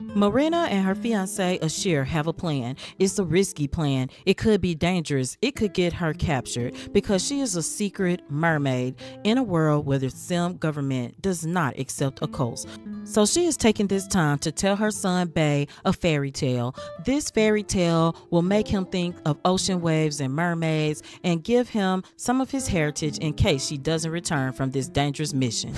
Marina and her fiancé Ashir have a plan. It's a risky plan. It could be dangerous. It could get her captured because she is a secret mermaid in a world where the Sim government does not accept occults. So she is taking this time to tell her son Bay a fairy tale. This fairy tale will make him think of ocean waves and mermaids and give him some of his heritage in case she doesn't return from this dangerous mission.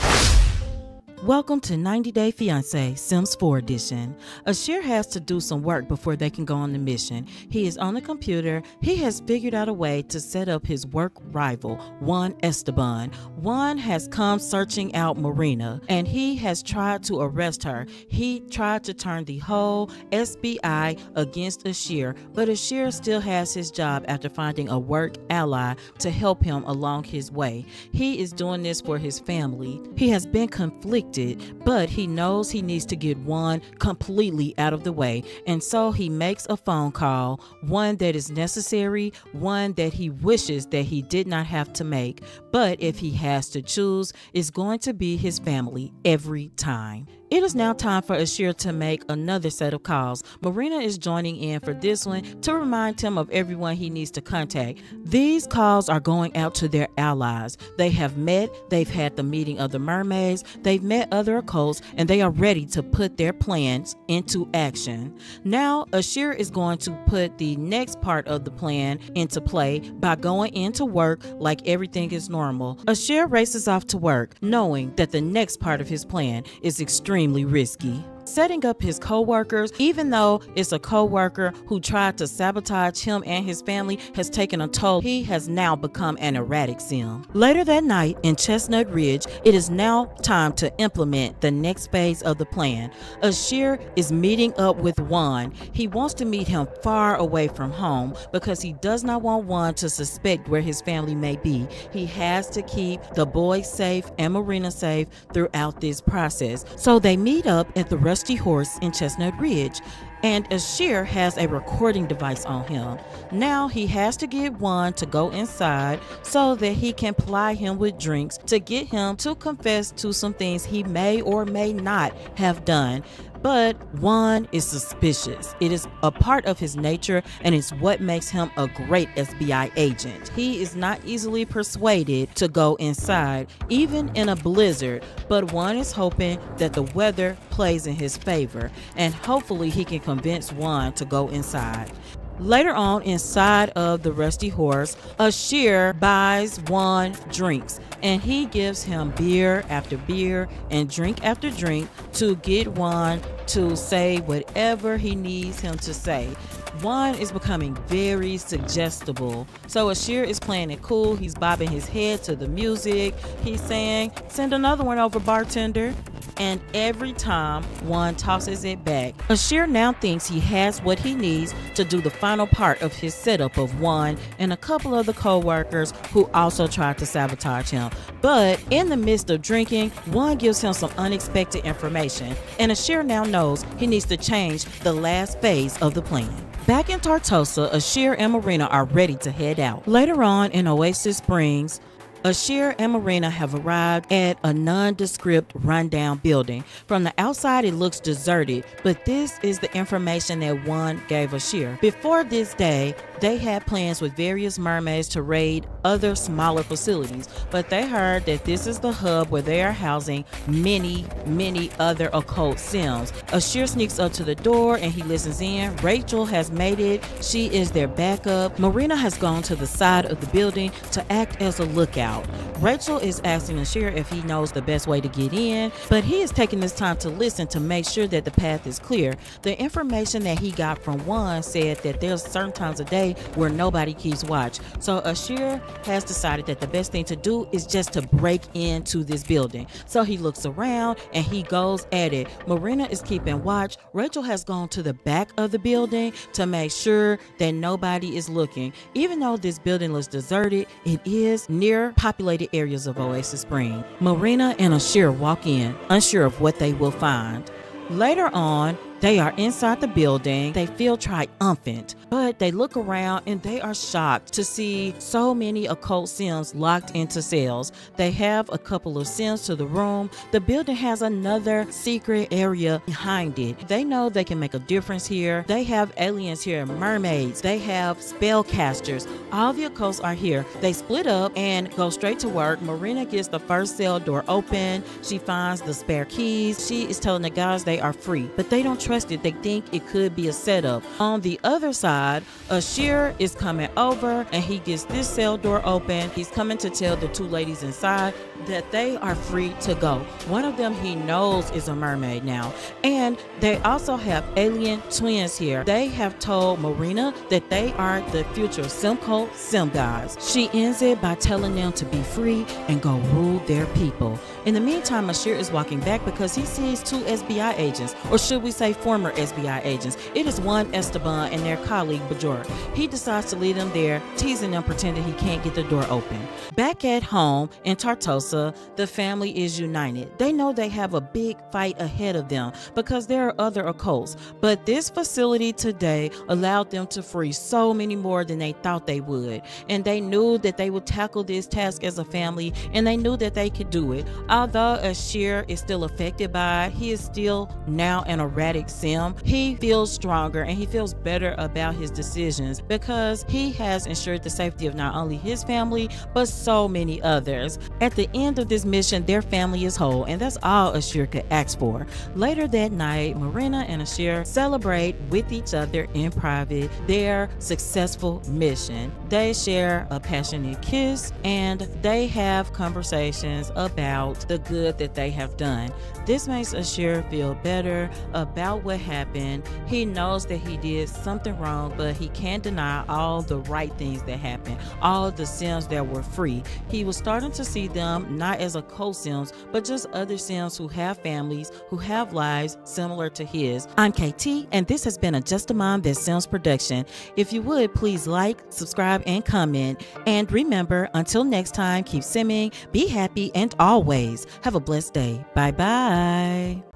Welcome to 90 Day Fiancé Sims 4 edition. Ashir has to do some work before they can go on the mission. He is on the computer. He has figured out a way to set up his work rival, Juan Esteban. Juan has come searching out Marina and he has tried to arrest her. He tried to turn the whole SBI against Ashir, but Ashir still has his job after finding a work ally to help him along his way. He is doing this for his family. He has been conflicted, but he knows he needs to get Juan completely out of the way, and so he makes a phone call, one that is necessary, one that he wishes that he did not have to make, but if he has to choose, it's going to be his family every time. It is now time for Ashir to make another set of calls. Marina is joining in for this one to remind him of everyone he needs to contact. These calls are going out to their allies. They have met, they've had the meeting of the mermaids, they've met other occults, and they are ready to put their plans into action. Now, Ashir is going to put the next part of the plan into play by going into work like everything is normal. Ashir races off to work, knowing that the next part of his plan is extremely risky. Setting up his co-workers, even though it's a co-worker who tried to sabotage him and his family, has taken a toll. He has now become an erratic Sim. Later that night in Chestnut Ridge, it is now time to implement the next phase of the plan. Ashir is meeting up with Juan. He wants to meet him far away from home because he does not want Juan to suspect where his family may be. He has to keep the boy safe and Marina safe throughout this process. So they meet up at the Rusty Horse in Chestnut Ridge, and Ashir has a recording device on him. Now he has to get Juan to go inside so that he can ply him with drinks to get him to confess to some things he may or may not have done. But Juan is suspicious. It is a part of his nature and it's what makes him a great SBI agent. He is not easily persuaded to go inside, even in a blizzard, but Juan is hoping that the weather plays in his favor and hopefully he can convince Juan to go inside. Later on, inside of the Rusty Horse, Ashir buys Juan drinks and he gives him beer after beer and drink after drink to get Juan to say whatever he needs him to say. Juan is becoming very suggestible, so Ashir is playing it cool. He's bobbing his head to the music. He's saying, "Send another one over, bartender." And every time Juan tosses it back, Ashir now thinks he has what he needs to do the final part of his setup of Juan and a couple of the co-workers who also tried to sabotage him. But in the midst of drinking, Juan gives him some unexpected information, and Ashir now knows he needs to change the last phase of the plan. Back in Tartosa, Ashir and Marina are ready to head out. Later on in Oasis Springs, Ashir and Marina have arrived at a nondescript rundown building. From the outside, it looks deserted, but this is the information that Juan gave Ashir. Before this day, they had plans with various mermaids to raid other smaller facilities, but they heard that this is the hub where they are housing many other occult Sims. Ashir sneaks up to the door and he listens in. Rachel has made it. She is their backup. Marina has gone to the side of the building to act as a lookout. Rachel is asking Ashir if he knows the best way to get in, but he is taking this time to listen to make sure that the path is clear. The information that he got from Juan said that there's certain times of day where nobody keeps watch. So Ashir has decided that the best thing to do is just to break into this building. So he looks around and he goes at it. Marina is keeping watch. Rachel has gone to the back of the building to make sure that nobody is looking. Even though this building looks deserted, it is near populated areas of Oasis Springs. Marina and Ashir walk in, unsure of what they will find. Later on, They are inside the building. They feel triumphant, but they look around and they are shocked to see so many occult Sims locked into cells. They have a couple of Sims to the room. The building has another secret area behind it. They know they can make a difference here. They have aliens here, mermaids. They have spellcasters. All the occults are here. They split up and go straight to work. Marina gets the first cell door open. She finds the spare keys. She is telling the guys they are free, but they don't trust it. They think it could be a setup. On the other side, Ashir is coming over and he gets this cell door open. He's coming to tell the two ladies inside that they are free to go. One of them he knows is a mermaid now. And they also have alien twins here. They have told Marina that they are the future Simcoe Sim guys. She ends it by telling them to be free and go rule their people. In the meantime, Ashir is walking back because he sees two SBI agents, or should we say former SBI agents. It is Juan Esteban and their colleague Bajor. He decides to lead them there, teasing them, pretending he can't get the door open. Back at home in Tartosa, the family is united. They know they have a big fight ahead of them because there are other occults, but this facility today allowed them to free so many more than they thought they would, and they knew that they would tackle this task as a family, and they knew that they could do it. Although Ashir is still affected by it, he is still now an erratic Sim. He feels stronger and he feels better about his decisions because he has ensured the safety of not only his family, but so many others. At the end of this mission, their family is whole, and that's all Ashir could ask for. Later that night, Marina and Ashir celebrate with each other in private their successful mission. They share a passionate kiss and they have conversations about the good that they have done. This makes Ashir feel better about what happened. He knows that he did something wrong, but he can't deny all the right things that happened, all the Sims that were free. He was starting to see them not as occult Sims, but just other Sims who have families, who have lives similar to his. I'm KT, and this has been a Just a Mom That Sims production. If you would, please like, subscribe, and comment. And remember, until next time, keep simming, be happy, and always have a blessed day. Bye-bye.